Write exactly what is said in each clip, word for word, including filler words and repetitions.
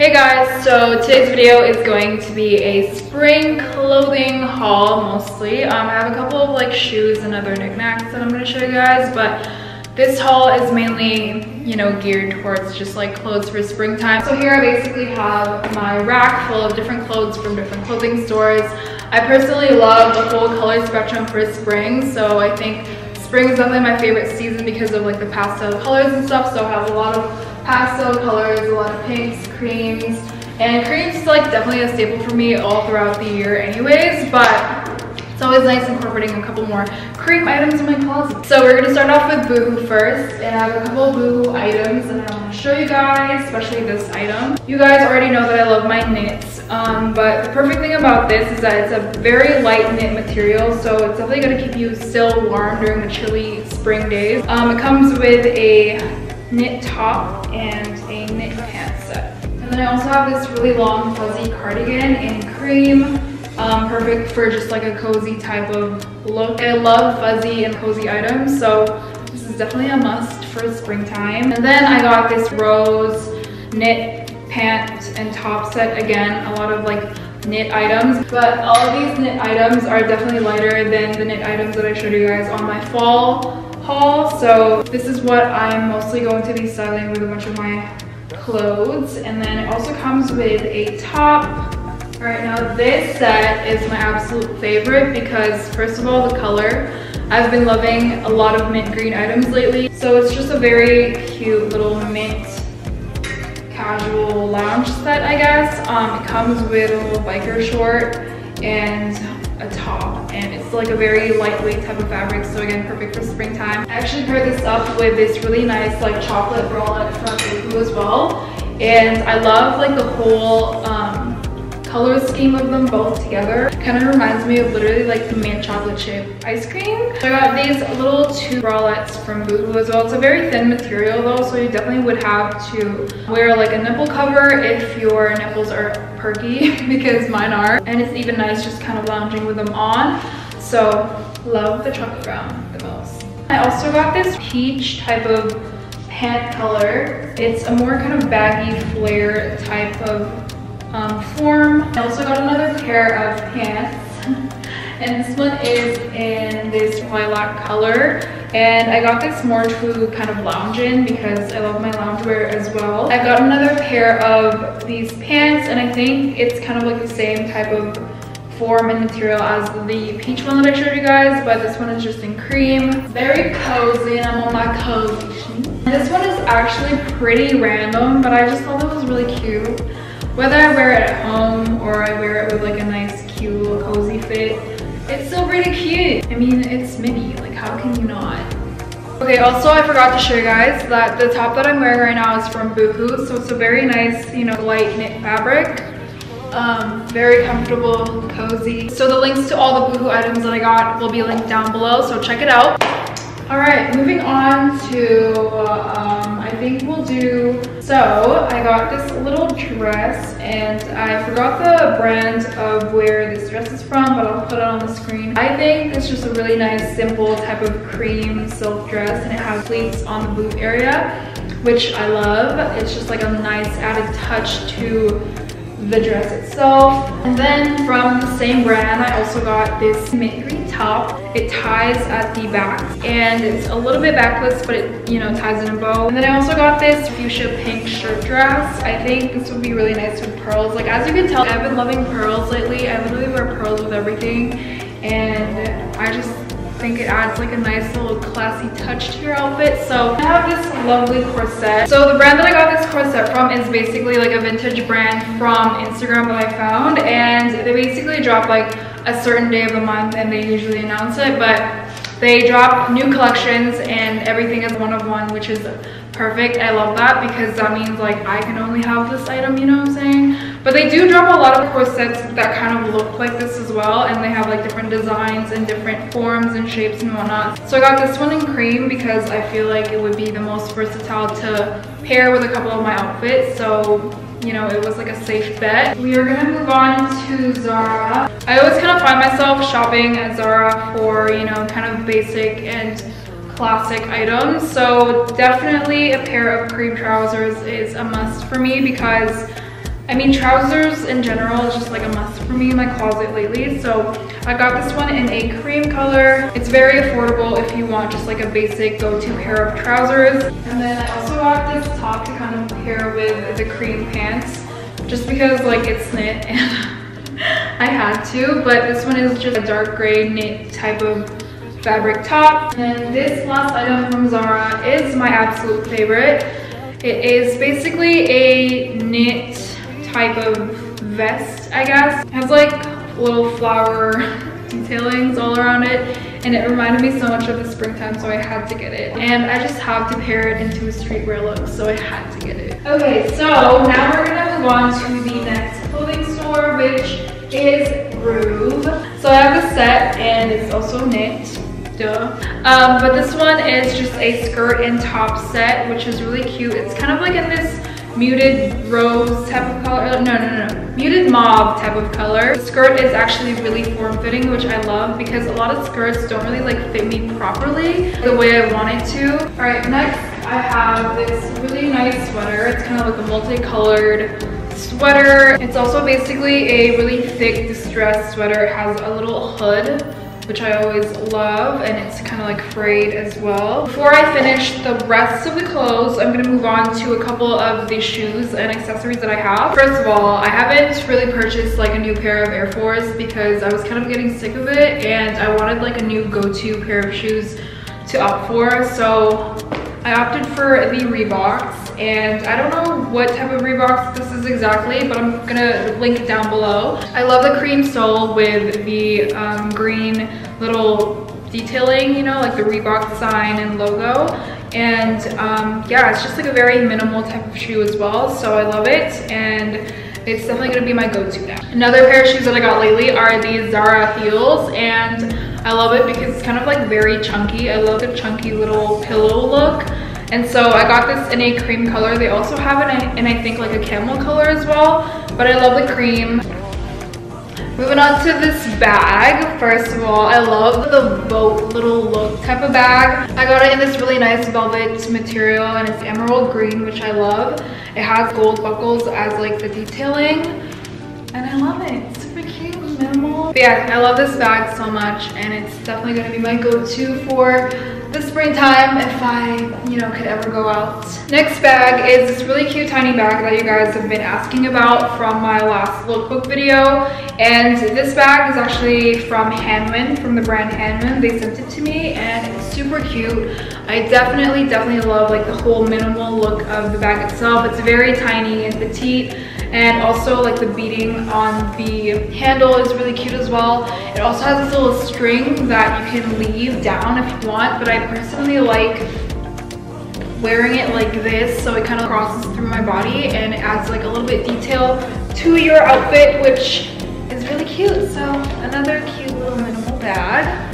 Hey guys, so today's video is going to be a spring clothing haul mostly. Um, I have a couple of like shoes and other knickknacks that I'm going to show you guys, but this haul is mainly, you know, geared towards just like clothes for springtime. So here I basically have my rack full of different clothes from different clothing stores. I personally love the full color spectrum for spring, so I think spring is definitely my favorite season because of like the pastel colors and stuff, so I have a lot of pastel colors, a lot of pinks, creams, and creams is like definitely a staple for me all throughout the year anyways, but it's always nice incorporating a couple more cream items in my closet. So we're gonna start off with Boohoo first, and I have a couple of Boohoo items that I want to show you guys, especially this item. You guys already know that I love my knits, um, but the perfect thing about this is that it's a very light knit material, so it's definitely gonna keep you still warm during the chilly spring days. Um, it comes with a knit top and a knit pant set. And then I also have this really long fuzzy cardigan in cream, um, perfect for just like a cozy type of look. I love fuzzy and cozy items, so this is definitely a must for springtime. And then I got this rose knit pant and top set, again, a lot of like knit items, but all of these knit items are definitely lighter than the knit items that I showed you guys on my fall haul, so this is what I'm mostly going to be styling with a bunch of my clothes. And then it also comes with a top. All right, now this set is my absolute favorite because first of all, the color. I've been loving a lot of mint green items lately, so it's just a very cute little mint casual lounge set, I guess. Um, it comes with a little biker short and a top, and it's like a very lightweight type of fabric, so again, perfect for springtime. I actually paired this up with this really nice like chocolate bralette from Boohoo as well, and I love like the whole um, color scheme of them both together. It kind of reminds me of literally like the mint chocolate chip ice cream. So I got these little two bralettes from Boohoo as well. It's a very thin material though, so you definitely would have to wear like a nipple cover if your nipples are perky because mine are, and it's even nice just kind of lounging with them on. So love the chocolate brown the most. I also got this peach type of pant color. It's a more kind of baggy flare type of Um, form. I also got another pair of pants, and this one is in this lilac color, and I got this more to kind of lounge in because I love my loungewear as well. I got another pair of these pants, and I think it's kind of like the same type of form and material as the peach one that I showed you guys, but this one is just in cream. Very cozy, and I'm on my cozy. This one is actually pretty random, but I just thought that was really cute. Whether I wear it at home or I wear it with like a nice cute little cozy fit, it's still pretty cute. I mean, it's mini, like how can you not? Okay, also I forgot to show you guys that the top that I'm wearing right now is from Boohoo, so it's a very nice, you know, light knit fabric. Um, very comfortable, cozy. So the links to all the Boohoo items that I got will be linked down below, so check it out. Alright, moving on to, um, I think we'll do, so I got this little dress, and I forgot the brand of where this dress is from, but I'll put it on the screen. I think it's just a really nice, simple type of cream silk dress, and it has pleats on the boob area, which I love. It's just like a nice added touch to the dress itself. And then from the same brand, I also got this mint green top. It ties at the back, and it's a little bit backless, but it, you know, ties in a bow. And then I also got this fuchsia pink shirt dress. I think this would be really nice with pearls. Like, as you can tell, I've been loving pearls lately. I literally wear pearls with everything, and I just think it adds like a nice little classy touch to your outfit. So I have this lovely corset. So the brand that I got this corset from is basically like a vintage brand from Instagram that I found, and they basically drop like a certain day of the month, and they usually announce it, but they drop new collections and everything is one of one, which is perfect. I love that because that means like I can only have this item, you know what I'm saying? But they do drop a lot of corsets that kind of look like this as well, and they have like different designs and different forms and shapes and whatnot. So I got this one in cream because I feel like it would be the most versatile to pair with a couple of my outfits, so you know, it was like a safe bet. We are gonna move on to Zara. I always kind of find myself shopping at Zara for, you know, kind of basic and classic items. So definitely a pair of cream trousers is a must for me because I mean, trousers in general is just like a must for me in my closet lately. So I got this one in a cream color. It's very affordable if you want just like a basic go-to pair of trousers. And then I also got this top to kind of pair with the cream pants, just because like it's knit and I had to. But this one is just a dark gray knit type of fabric top. And this last item from Zara is my absolute favorite. It is basically a knit type of vest, I guess. It has like little flower detailings all around it, and it reminded me so much of the springtime, so I had to get it. And I just have to pair it into a streetwear look, so I had to get it. Okay, so now we're gonna move on to the next clothing store, which is Rube. So I have a set, and it's also knit, duh. Um, but this one is just a skirt and top set, which is really cute. It's kind of like in this muted rose type of color, no, no, no, no, muted mauve type of color. The skirt is actually really form-fitting, which I love because a lot of skirts don't really like fit me properly the way I want it to. All right, next I have this really nice sweater. It's kind of like a multicolored sweater. It's also basically a really thick distressed sweater. It has a little hood, which I always love, and it's kind of like frayed as well. Before I finish the rest of the clothes, I'm gonna move on to a couple of the shoes and accessories that I have. First of all, I haven't really purchased like a new pair of Air Force because I was kind of getting sick of it, and I wanted like a new go-to pair of shoes to opt for, so I opted for the Reeboks. And I don't know what type of Reeboks this is exactly, but I'm gonna link it down below. I love the cream sole with the um, green little detailing, you know, like the Reebok sign and logo. And um, yeah, it's just like a very minimal type of shoe as well, so I love it, and it's definitely gonna be my go-to now. Another pair of shoes that I got lately are these Zara heels, and I love it because it's kind of like very chunky. I love the chunky little pillow look. And so I got this in a cream color. They also have it in, I think, like a camel color as well, but I love the cream. Moving on to this bag. First of all, I love the boat little look type of bag. I got it in this really nice velvet material, and it's emerald green, which I love. It has gold buckles as like the detailing, and I love it. It's super cute, minimal. But yeah, I love this bag so much, and it's definitely gonna be my go-to for the springtime if I, you know, could ever go out. Next bag is this really cute tiny bag that you guys have been asking about from my last lookbook video. And this bag is actually from Hanwen, from the brand Hanwen. They sent it to me, and it's super cute. I definitely, definitely love like the whole minimal look of the bag itself. It's very tiny and petite, and also like the beading on the handle is really cute as well. It also has this little string that you can leave down if you want, but I personally like wearing it like this, so it kind of crosses through my body and adds like a little bit detail to your outfit, which is really cute. So another cute little minimal bag.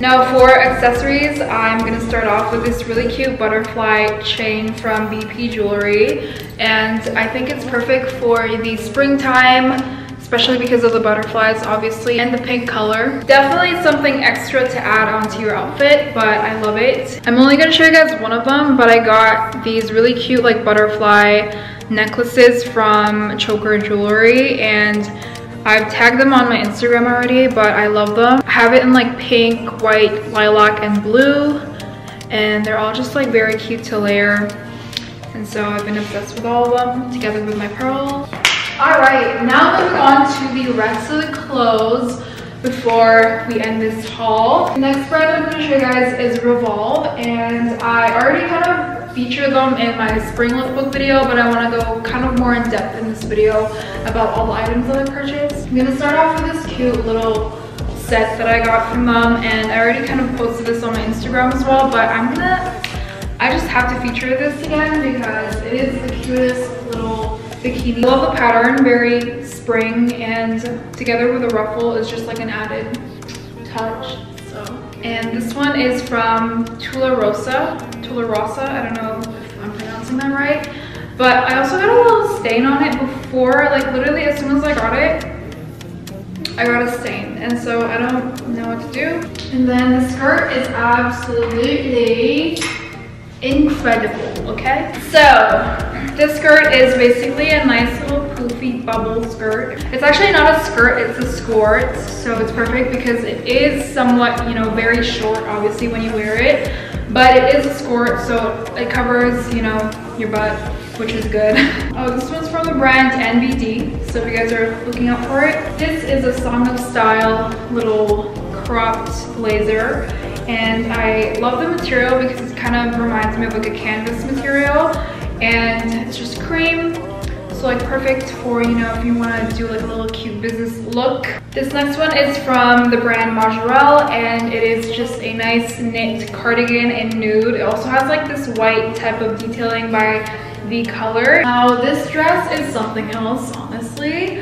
Now for accessories, I'm gonna start off with this really cute butterfly chain from B P Jewelry, and I think it's perfect for the springtime, especially because of the butterflies obviously, and the pink color. Definitely something extra to add onto your outfit, but I love it. I'm only gonna show you guys one of them, but I got these really cute like butterfly necklaces from Choker Jewelry, and I've tagged them on my Instagram already, but I love them. I have it in like pink, white, lilac, and blue, and they're all just like very cute to layer. And so I've been obsessed with all of them, together with my pearl. All right, now moving on to the rest of the clothes before we end this haul. The next brand I'm gonna show you guys is Revolve, and I already kind of feature them in my spring lookbook video, but I want to go kind of more in depth in this video about all the items that I purchased. I'm gonna start off with this cute little set that I got from them, and I already kind of posted this on my Instagram as well, but I'm gonna, I just have to feature this again because it is the cutest little bikini. I love the pattern, very spring, and together with a ruffle is just like an added touch. So. And this one is from Tularosa, Tularosa, I don't know if I'm pronouncing that right. But I also got a little stain on it before, like literally as soon as I got it, I got a stain. And so I don't know what to do. And then the skirt is absolutely incredible, okay? So This skirt is basically a nice little poofy bubble skirt. It's actually not a skirt, it's a skort, so it's perfect because it is somewhat, you know, very short obviously when you wear it, but it is a skort, so it covers, you know, your butt, which is good. Oh, this one's from the brand N B D, so if you guys are looking out for it. This is a Song of Style little cropped blazer, and I love the material because it kind of reminds me of like a canvas material, and it's just cream, so like perfect for, you know, if you want to do like a little cute business look. This next one is from the brand Majorelle, and it is just a nice knit cardigan in nude. It also has like this white type of detailing by the color. Now this dress is something else, honestly.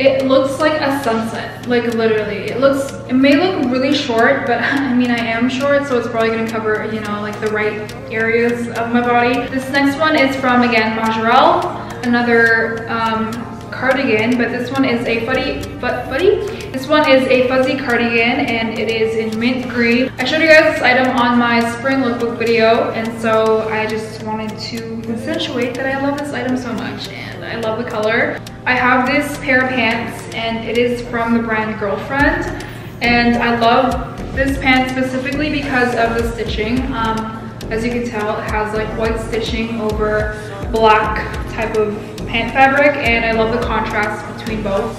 It looks like a sunset, like literally. It looks, it may look really short, but I mean I am short, so it's probably gonna cover, you know, like the right areas of my body. This next one is from, again, Majorelle, another um, cardigan, but this one is a fuzzy, fuzzy? This one is a fuzzy cardigan, and it is in mint green. I showed you guys this item on my spring lookbook video, and so I just wanted to accentuate that I love this item so much, and I love the color. I have this pair of pants, and it is from the brand Girlfriend, and I love this pant specifically because of the stitching. Um, as you can tell, it has like white stitching over black type of pant fabric, and I love the contrast between both.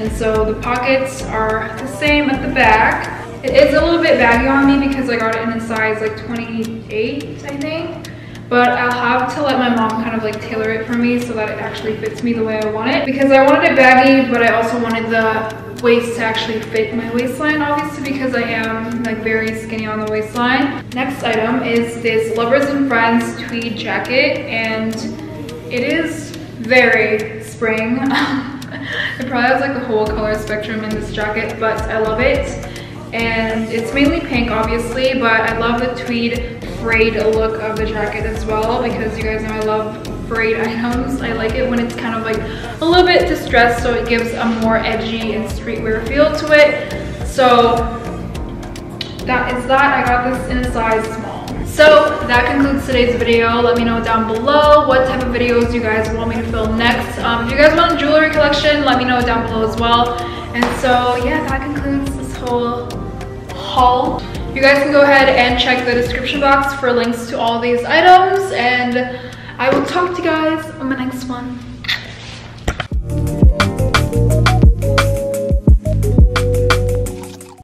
And so the pockets are the same at the back. It is a little bit baggy on me because I got it in a size like twenty-eight, I think. But I'll have to let my mom kind of like tailor it for me so that it actually fits me the way I want it. Because I wanted it baggy, but I also wanted the waist to actually fit my waistline, obviously, because I am like very skinny on the waistline. Next item is this Lovers and Friends tweed jacket, and it is very spring. It probably has like the whole color spectrum in this jacket, but I love it. And it's mainly pink, obviously, but I love the tweed frayed look of the jacket as well, because you guys know I love frayed items. I like it when it's kind of like a little bit distressed, so it gives a more edgy and streetwear feel to it. So that is that. I got this in a size small. So that concludes today's video. Let me know down below what type of videos you guys want me to film next. Um, if you guys want a jewelry collection, let me know down below as well. And so yeah, that concludes this whole haul. You guys can go ahead and check the description box for links to all these items, and I will talk to you guys on my next one.